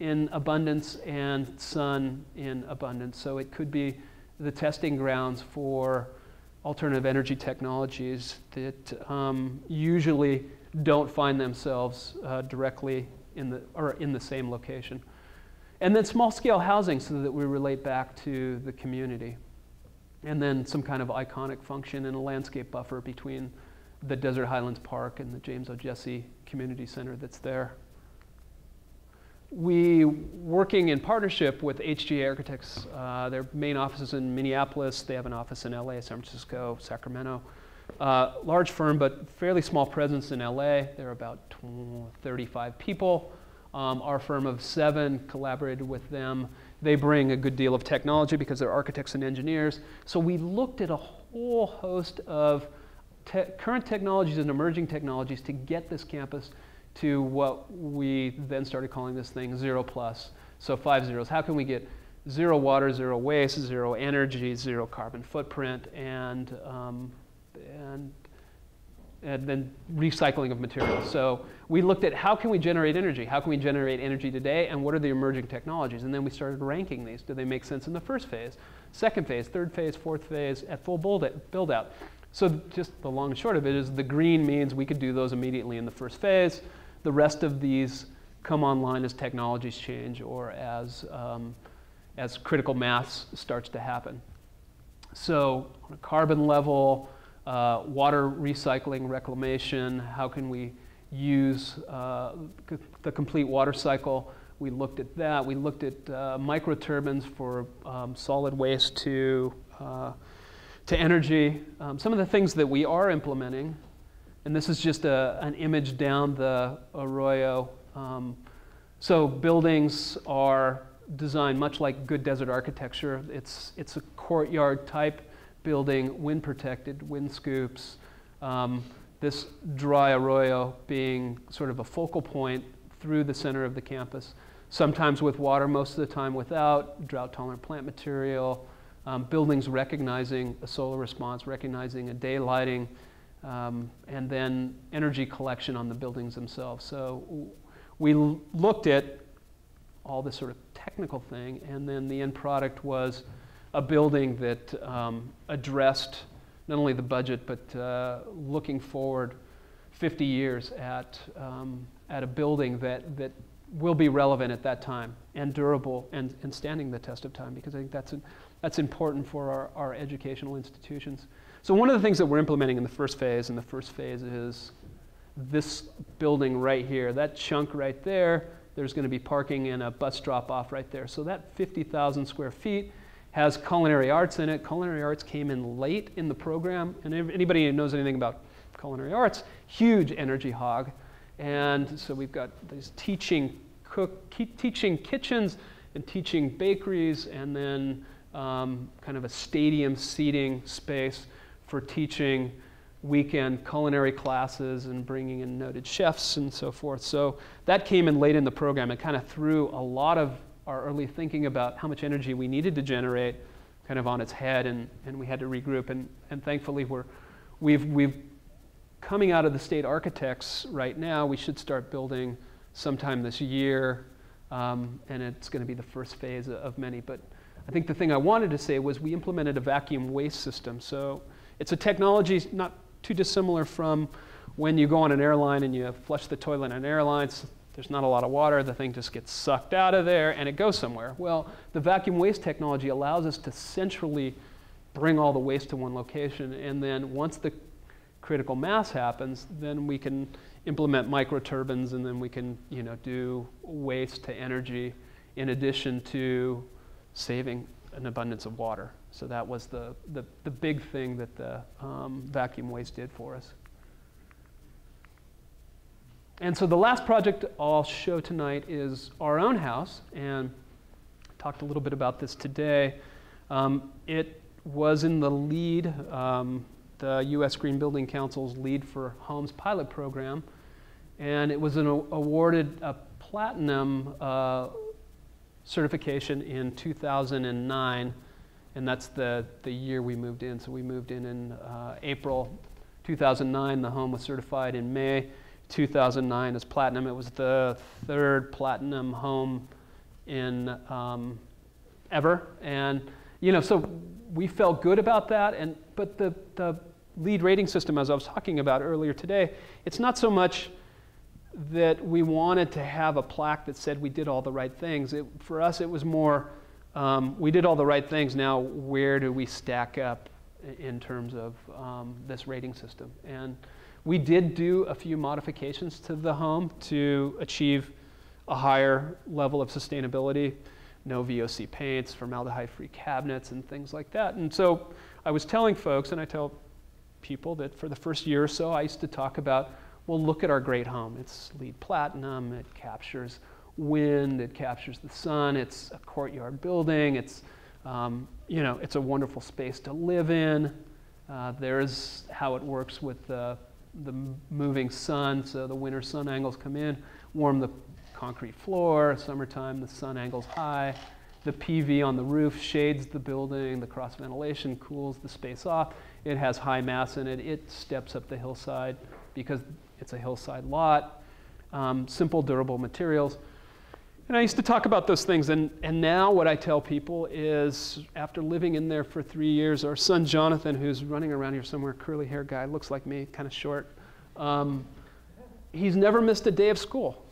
in abundance and sun in abundance. So it could be the testing grounds for alternative energy technologies that usually don't find themselves directly in the same location. And then small-scale housing so that we relate back to the community. And then some kind of iconic function and a landscape buffer between the Desert Highlands Park and the James O. Jesse Community Center that's there. We, working in partnership with HGA Architects, their main office is in Minneapolis. They have an office in LA, San Francisco, Sacramento. Large firm, but fairly small presence in LA. There are about 35 people. Our firm of 7 collaborated with them. They bring a good deal of technology because they're architects and engineers. So we looked at a whole host of current technologies and emerging technologies to get this campus to what we then started calling this thing zero plus. So 5 zeros. How can we get zero water, zero waste, zero energy, zero carbon footprint, and then recycling of materials. So we looked at how can we generate energy? How can we generate energy today? And what are the emerging technologies? And then we started ranking these. Do they make sense in the first phase, second phase, third phase, fourth phase at full build out? So just the long and short of it is the green means we could do those immediately in the first phase. The rest of these come online as technologies change or as critical mass starts to happen. So on a carbon level, water recycling, reclamation, how can we use the complete water cycle? We looked at that. We looked at microturbines for solid waste to energy. Some of the things that we are implementing, and this is just an image down the arroyo. So buildings are designed much like good desert architecture. It's a courtyard type building, wind protected, wind scoops. This dry arroyo being sort of a focal point through the center of the campus, sometimes with water, most of the time without, drought tolerant plant material, buildings recognizing a solar response, recognizing a day lighting, and then energy collection on the buildings themselves. So we looked at all this sort of technical thing, and then the end product was a building that addressed not only the budget, but looking forward 50 years at a building that will be relevant at that time and durable and standing the test of time, because I think that's important for our educational institutions. So one of the things that we're implementing in the first phase, is this building right here, that chunk right there, there's going to be parking and a bus drop off right there. So that 50,000 square feet has culinary arts in it. Culinary arts came in late in the program. And anybody who knows anything about culinary arts, huge energy hog. And so we've got these teaching kitchens and teaching bakeries, and then kind of a stadium seating space for teaching weekend culinary classes and bringing in noted chefs and so forth. So that came in late in the program. It kind of threw a lot of our early thinking about how much energy we needed to generate kind of on its head, and we had to regroup. And thankfully, we've coming out of the state architects right now. We should start building sometime this year, and it's going to be the first phase of many. But I think the thing I wanted to say was we implemented a vacuum waste system. So it's a technology not too dissimilar from when you go on an airline and you flush the toilet in an airline. So there's not a lot of water. The thing just gets sucked out of there, and it goes somewhere. Well, the vacuum waste technology allows us to centrally bring all the waste to one location. And then once the critical mass happens, then we can implement microturbines, and then we can do waste to energy in addition to saving an abundance of water. So that was the big thing that the vacuum waste did for us. And so the last project I'll show tonight is our own house, and I talked a little bit about this today. It was in the LEED, the U.S. Green Building Council's LEED for Homes pilot program, and it was awarded a platinum certification in 2009. And that's the year we moved in. So we moved in April 2009. The home was certified in May 2009 as platinum. It was the 3rd platinum home in ever. And so we felt good about that. But the LEED rating system, as I was talking about earlier today, it's not so much that we wanted to have a plaque that said we did all the right things. For us, it was more, we did all the right things. Now, where do we stack up in terms of this rating system? And we did do a few modifications to the home to achieve a higher level of sustainability. No VOC paints, formaldehyde-free cabinets, and things like that. And so I was telling folks, and I tell people that for the first year or so I used to talk about, well, look at our great home. It's LEED Platinum, it captures wind, it captures the sun, it's a courtyard building, it's, you know, it's a wonderful space to live in. There's how it works with the moving sun, so the winter sun angles come in, warm the concrete floor, summertime the sun angles high, the PV on the roof shades the building, the cross ventilation cools the space off, it has high mass in it, it steps up the hillside because it's a hillside lot, simple durable materials. And I used to talk about those things, and now what I tell people is, after living in there for 3 years, our son Jonathan, who's running around here somewhere, curly hair guy, looks like me, kind of short, he's never missed a day of school.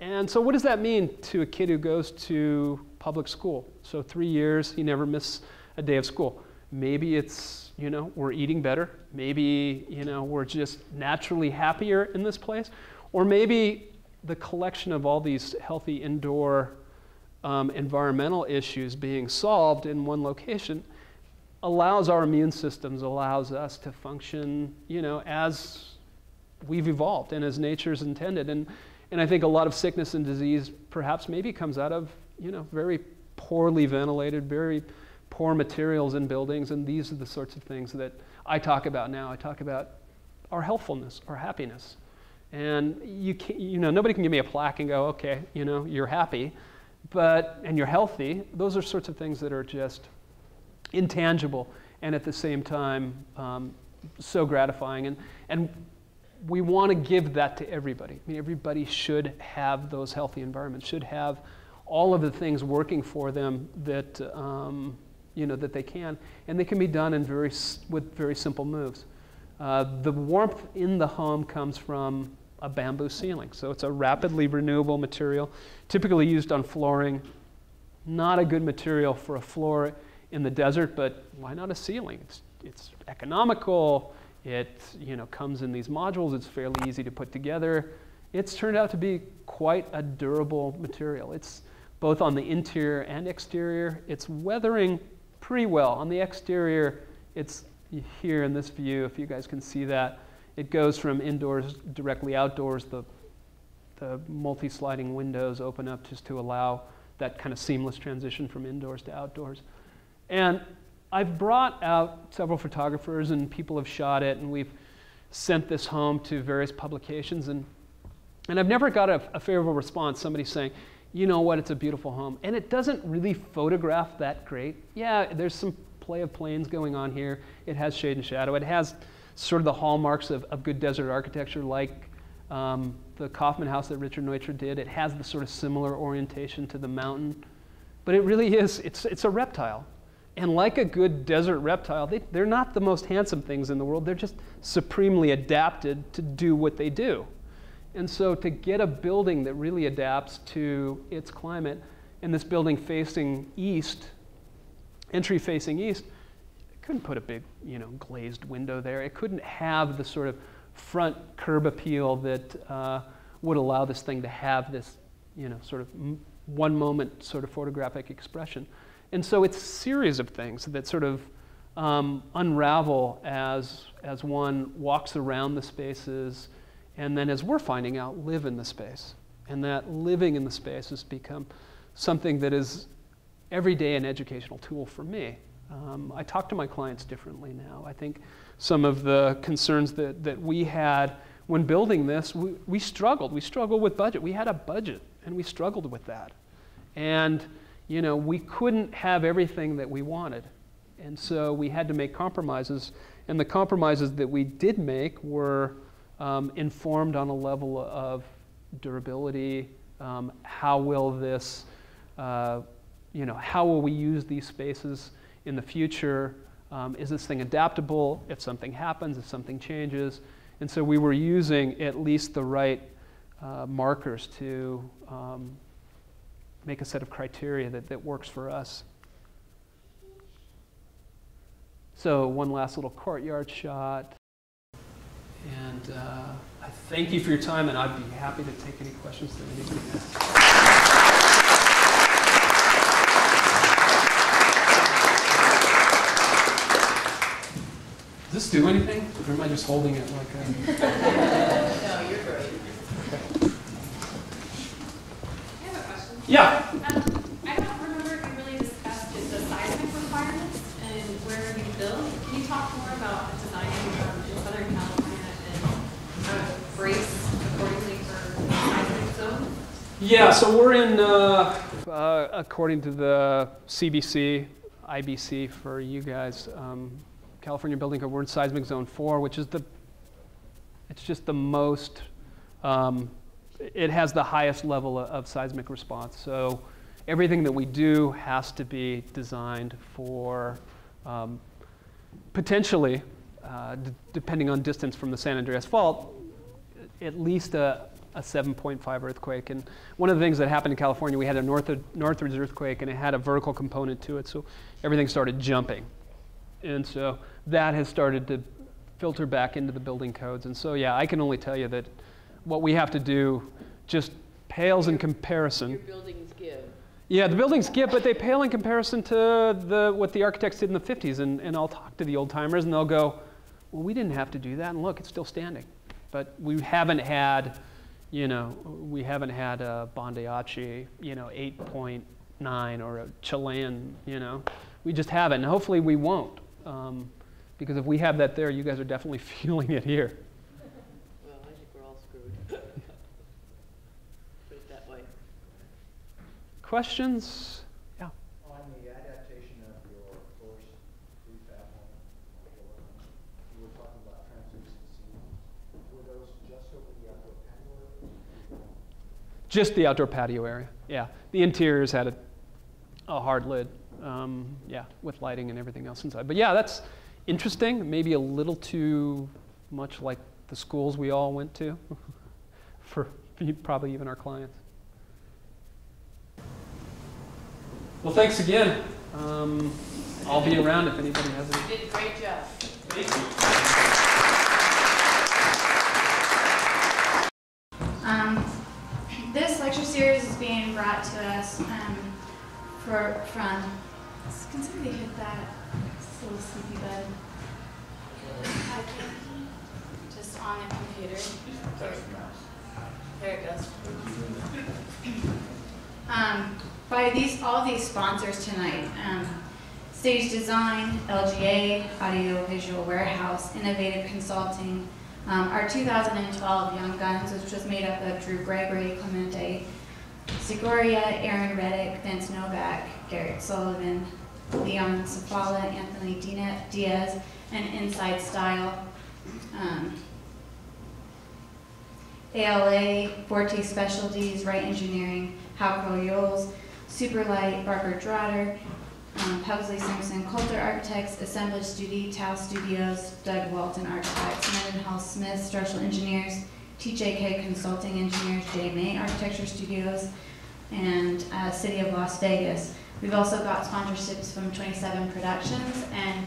And so what does that mean to a kid who goes to public school? So 3 years, he never missed a day of school. Maybe it's, you know, we're eating better. Maybe, you know, we're just naturally happier in this place. Or maybe the collection of all these healthy indoor environmental issues being solved in one location allows our immune systems, allows us to function, you know, as we've evolved and as nature's intended. And I think a lot of sickness and disease perhaps maybe comes out of, you know, very poorly ventilated, very poor materials in buildings, and these are the sorts of things that I talk about now. I talk about our healthfulness, our happiness. And you can't, you know, nobody can give me a plaque and go, okay, you know, you're happy, but, and you're healthy. Those are sorts of things that are just intangible and at the same time so gratifying. And we want to give that to everybody. I mean, everybody should have those healthy environments, should have all of the things working for them that, you know, that they can. And they can be done in with very simple moves. The warmth in the home comes from a bamboo ceiling. So it's a rapidly renewable material, typically used on flooring. Not a good material for a floor in the desert, but why not a ceiling? It's economical. It, you know, comes in these modules. It's fairly easy to put together. It's turned out to be quite a durable material. It's both on the interior and exterior. It's weathering pretty well. On the exterior, it's here in this view, if you guys can see that, it goes from indoors directly outdoors. The multi-sliding windows open up just to allow that kind of seamless transition from indoors to outdoors. And I've brought out several photographers, and people have shot it, and we've sent this home to various publications. And I've never got a favorable response, somebody saying, you know what, it's a beautiful home. And it doesn't really photograph that great. Yeah, there's some play of planes going on here. It has shade and shadow. It has sort of the hallmarks of good desert architecture, like the Kaufman house that Richard Neutra did. It has the sort of similar orientation to the mountain. But it really is, it's a reptile. And like a good desert reptile, they're not the most handsome things in the world. They're just supremely adapted to do what they do. And so to get a building that really adapts to its climate, and this building facing east, entry facing east, it couldn't put a big, you know, glazed window there. It couldn't have the sort of front curb appeal that would allow this thing to have this, you know, sort of one moment sort of photographic expression. And so it's a series of things that sort of unravel as one walks around the spaces, and then as we're finding out, live in the space. And that living in the space has become something that is every day an educational tool for me. I talk to my clients differently now. I think some of the concerns that we had when building this, we struggled. We struggled with budget. We had a budget, and we struggled with that. And, you know, we couldn't have everything that we wanted. And so we had to make compromises. And the compromises that we did make were informed on a level of durability. How will this, you know, how will we use these spaces in the future? Is this thing adaptable if something happens, if something changes? And so we were using at least the right markers to make a set of criteria that works for us. So one last little courtyard shot. And I thank you for your time, and I'd be happy to take any questions that anybody has. This do anything? Or am I just holding it like that? No, you're good. Okay. I have a question. Yeah. I don't remember if you really discussed the seismic requirements and where you build. Can you talk more about the design in Southern California and how to brace accordingly for the seismic zone? Yeah, so we're in, according to the CBC, IBC for you guys, California Building Code, we're in seismic zone 4, which is the, it's just the most, it has the highest level of seismic response. So everything that we do has to be designed for potentially, depending on distance from the San Andreas Fault, at least a 7.5 earthquake. And one of the things that happened in California, we had a Northridge earthquake, and it had a vertical component to it, so everything started jumping. And so that has started to filter back into the building codes. And so yeah, I can only tell you that what we have to do just pales in comparison. Your buildings give. Yeah, the buildings give, but they pale in comparison to the, what the architects did in the 50s. And I'll talk to the old timers, and they'll go, well, we didn't have to do that, and look, it's still standing. But we haven't had, you know, we haven't had a Bondiachi, you know, 8.9 or a Chilean, you know. We just haven't, and hopefully we won't. Because if we have that there, you guys are definitely feeling it here. Well, I think we're all screwed. Put it that way. Questions? Yeah. On the adaptation of your first prefab home, you were talking about translucent ceilings. Were those just over the outdoor patio area? Just the outdoor patio area, yeah. The interiors had a hard lid. Yeah, with lighting and everything else inside. But yeah, that's interesting. Maybe a little too much like the schools we all went to for probably even our clients. Well, thanks again. I'll be around if anybody has any. You did a great job. Thank you. This lecture series is being brought to us from. Can somebody hit that little sleepy bed? Just on a computer. There it goes. By all these sponsors tonight, Stage Design, LGA, Audio Visual Warehouse, Innovative Consulting, our 2012 Young Guns, which was made up of Drew Gregory, Clemente Segoria, Aaron Reddick, Vince Novak, Derek Sullivan, Leon Safala, Anthony Diaz, and Inside Style. ALA, Forte Specialties, Wright Engineering, Halco Yoles, Superlight, Barker Trotter, Pugsley Simpson, Coulter Architects, Assemblage Studio, Tao Studios, Doug Walton Architects, Mendenhall Smith, Structural Engineers, TJK Consulting Engineers, JMA Architecture Studios, and City of Las Vegas. We've also got sponsorships from 27 Productions, and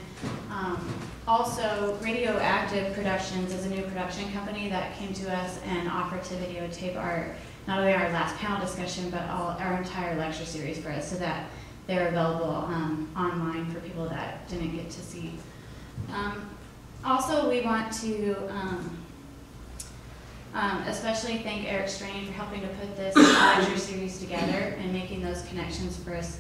also Radioactive Productions is a new production company that came to us and offered to videotape our, not only our last panel discussion, but our entire lecture series for us, so that they're available online for people that didn't get to see. Also, we want to especially thank Eric Strain for helping to put this lecture series together and making those connections for us.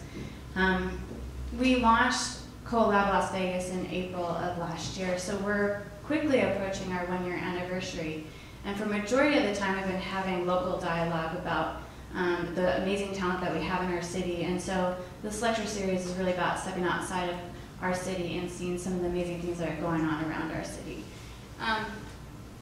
We launched CoLab Las Vegas in April of last year, so we're quickly approaching our one-year anniversary. And for majority of the time, I've been having local dialogue about the amazing talent that we have in our city. And so this lecture series is really about stepping outside of our city and seeing some of the amazing things that are going on around our city.